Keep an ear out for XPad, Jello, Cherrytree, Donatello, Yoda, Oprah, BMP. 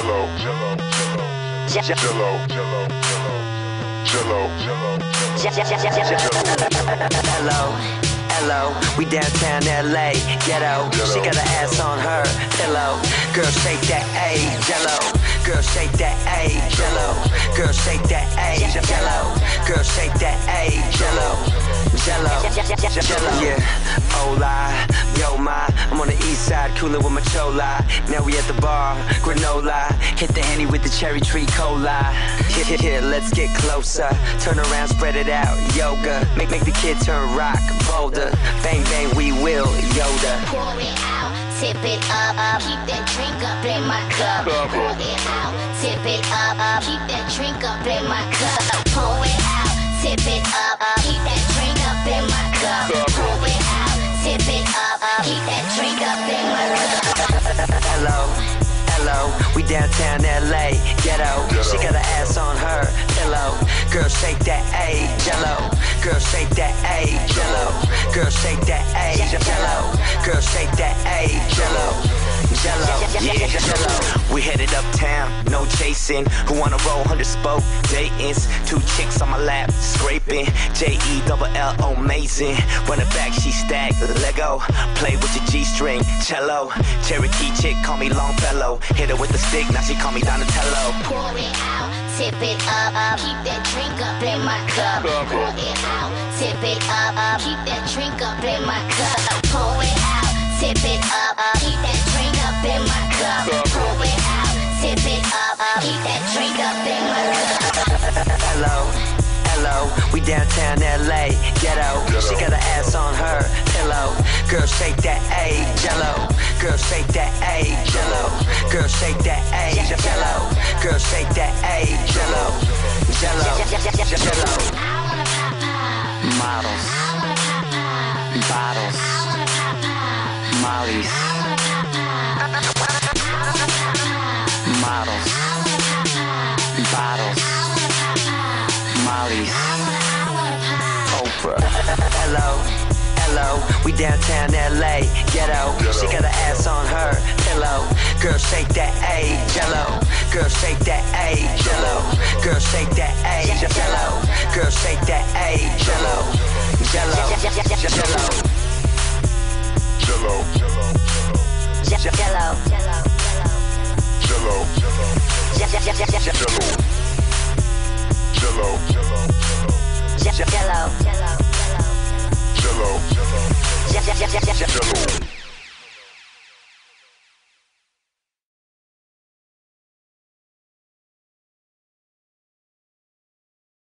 Jello. Hello, we downtown LA, ghetto. She got her ass on her pillow. Girl, shake that A, Jello. Girl, shake that A, Jello. Girl, shake that A, Jello. Girl, shake that A, Jello. Jello, Jello. Yeah, hola, yo ma. I'm on the east side, coolin' with my chola. Now we at the bar, granola. Hit the Henny with the cherry tree cola. Here, let's get closer. Turn around, spread it out, yoga. Make the kid turn rock, boulder. Bang bang, we will Yoda. Pour it out, tip it up. Keep that drink up in my cup. Pour it out, tip it up. Keep that drink up in my cup. Pour it out, tip it up. Keep that drink up in my cup. Pour it out, tip it up. Keep that drink up in my cup. Hello. Hello, we downtown LA, ghetto. She got her ass on her pillow. Girl, shake that A, Jello. Girl, shake that A, Jello. Girl, shake that A, Jello. Girl, shake that A, Jello. Jello, yeah, Jello. We headed uptown, no chasing. Who wanna roll 100 spoke datings? Two chicks on my lap, scraping. J-E-double-L, amazing. Run it back, she stacked Lego. Play with your G-string, cello. Cherokee chick, call me Longfellow. Hit her with a stick, now she call me Donatello. Pour it out, tip it up. Keep that drink up in my cup. Pour it out, tip it up. Keep that drink up in my cup. Pour it out, tip it up. Keep that drink up in my cup. Pour it out, tip it up. Keep that drink up in my cup. Hello, hello, we downtown LA, ghetto. She got her ass on her pillow. Girl, shake that A, Jello. Girl, shake that A, Jello. Girl, shake that A, Jello. Girl, shake that A, Jello. Jello, Jello. I wanna pop pop. Models. I wanna pop pop. Bottles. I wanna pop pop. Mollies. I wanna pop pop. Models. I wanna pop pop. Bottles. I wanna pop pop. Mollies. I wanna pop. Oprah. Hello. Hello, we downtown LA, ghetto. She got her ass on her pillow. Girl, shake that A, Jello. Girl, shake that A, Jello. Girl, shake that A, Jello. Girl, shake that A, Jello. Jello, Jello. Jello, Jello. Jello, Jello. Jello, Jello. Jello, Jello. Jello.